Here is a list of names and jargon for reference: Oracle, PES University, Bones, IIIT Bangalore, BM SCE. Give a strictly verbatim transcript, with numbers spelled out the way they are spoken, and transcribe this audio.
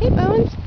Hey, Bones.